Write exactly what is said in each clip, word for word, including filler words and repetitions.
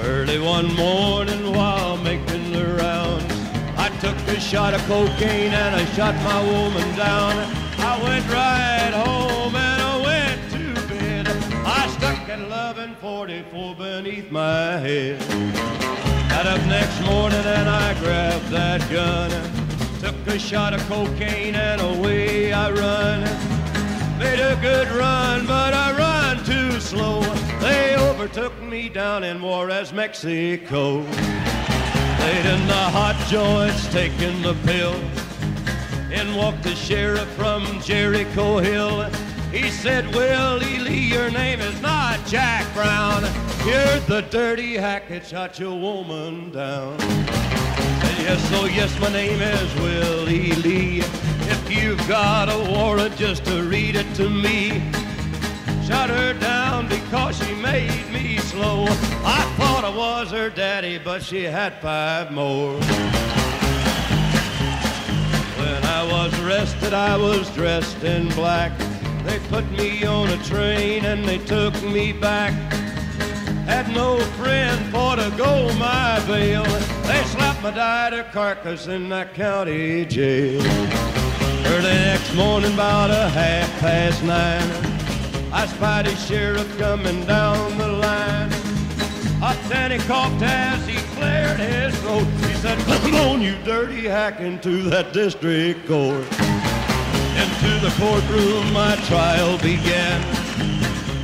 Early one morning while making the rounds, I took a shot of cocaine and I shot my woman down. I went right home and I went to bed. I stuck at eleven forty-four beneath my head. Got up next morning and I grabbed that gun. Took a shot of cocaine and away I run. Made a good run, but I run too slow. They overtook me down in Juarez, Mexico. Laid in the hot joints, taking the pills. In walked the sheriff from Jericho Hill. He said, Willie Lee, your name is not Jack Brown. You're the dirty hack that shot your woman down. Said, yes, oh yes, my name is Willie Lee. If you've got a warrant, just to read it to me. Shot her down because she made me slow. I thought I was her daddy, but she had five more. When I was arrested, I was dressed in black. They put me on a train and they took me back. Had no friend for to go my bail. They slapped my dead carcass in my county jail. Early next morning, about a half past nine, I spied a sheriff coming down the line. Hot Tanny coughed as he cleared his throat. He said, come on, you dirty hack, into that district court. Into the courtroom my trial began,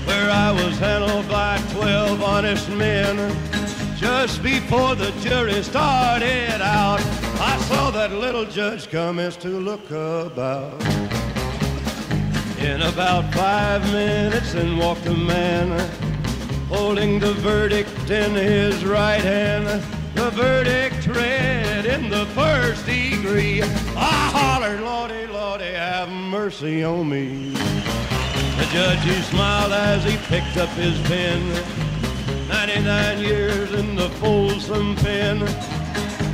where I was handled by twelve honest men. Just before the jury started out, I saw that little judge commence to look about. In about five minutes in walked a man, holding the verdict in his right hand. The verdict read in the first degree. I hollered, Lordy, Lordy, have mercy on me. The judge, he smiled as he picked up his pen. Ninety-nine years in the Folsom pen.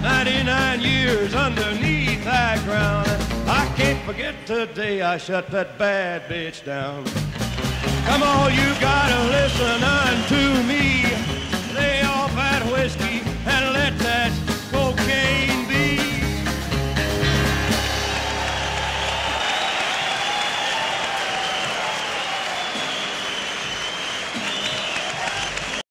Ninety-nine years underneath that ground. I can't forget the day I shut that bad bitch down. Come on, you gotta listen unto me. Lay off that whiskey,